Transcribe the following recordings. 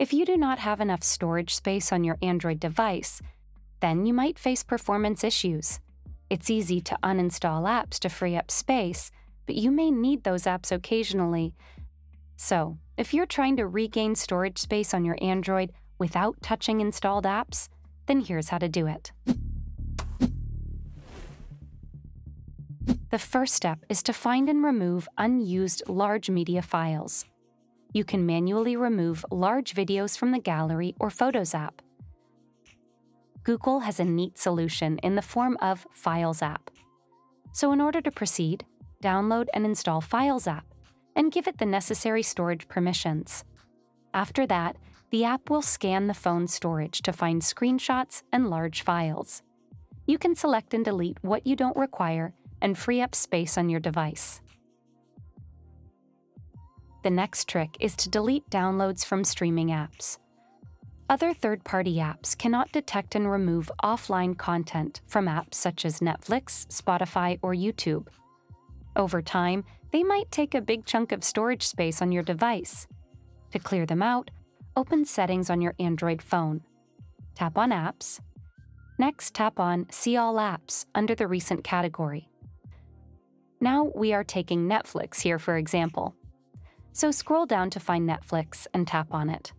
If you do not have enough storage space on your Android device, then you might face performance issues. It's easy to uninstall apps to free up space, but you may need those apps occasionally. So, if you're trying to regain storage space on your Android without touching installed apps, then here's how to do it. The first step is to find and remove unused large media files. You can manually remove large videos from the Gallery or Photos app. Google has a neat solution in the form of Files app. So in order to proceed, download and install Files app and give it the necessary storage permissions. After that, the app will scan the phone's storage to find screenshots and large files. You can select and delete what you don't require and free up space on your device. The next trick is to delete downloads from streaming apps. Other third-party apps cannot detect and remove offline content from apps such as Netflix, Spotify, or YouTube. Over time, they might take a big chunk of storage space on your device. To clear them out, open Settings on your Android phone. Tap on Apps. Next, tap on See All Apps under the Recent category. Now we are taking Netflix here, for example. So scroll down to find Netflix and tap on it.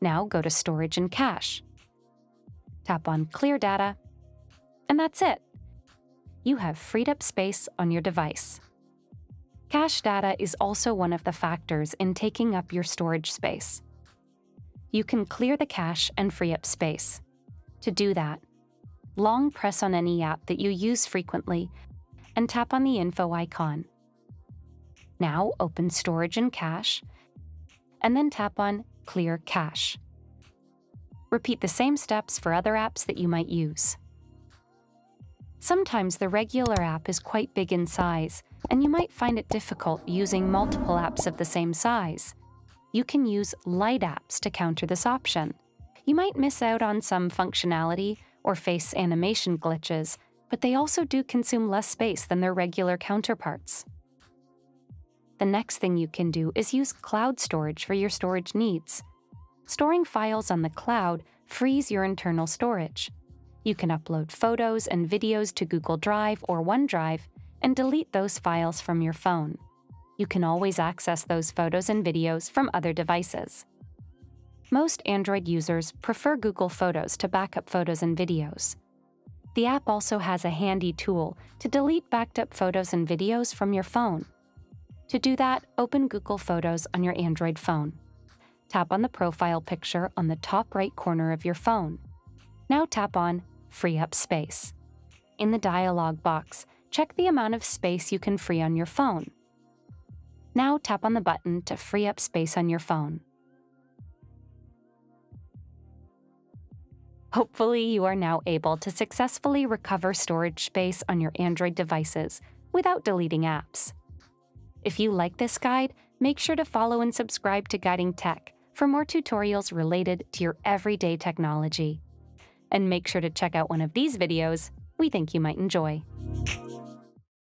Now go to Storage and Cache. Tap on Clear Data, and that's it. You have freed up space on your device. Cache data is also one of the factors in taking up your storage space. You can clear the cache and free up space. To do that, long press on any app that you use frequently and tap on the info icon. Now open Storage and Cache, and then tap on Clear Cache. Repeat the same steps for other apps that you might use. Sometimes the regular app is quite big in size, and you might find it difficult using multiple apps of the same size. You can use light apps to counter this option. You might miss out on some functionality or face animation glitches, but they also do consume less space than their regular counterparts. The next thing you can do is use cloud storage for your storage needs. Storing files on the cloud frees your internal storage. You can upload photos and videos to Google Drive or OneDrive and delete those files from your phone. You can always access those photos and videos from other devices. Most Android users prefer Google Photos to back up photos and videos. The app also has a handy tool to delete backed-up photos and videos from your phone. To do that, open Google Photos on your Android phone. Tap on the profile picture on the top right corner of your phone. Now tap on Free Up Space. In the dialog box, check the amount of space you can free on your phone. Now tap on the button to free up space on your phone. Hopefully, you are now able to successfully recover storage space on your Android devices without deleting apps. If you like this guide, make sure to follow and subscribe to Guiding Tech for more tutorials related to your everyday technology. And make sure to check out one of these videos we think you might enjoy.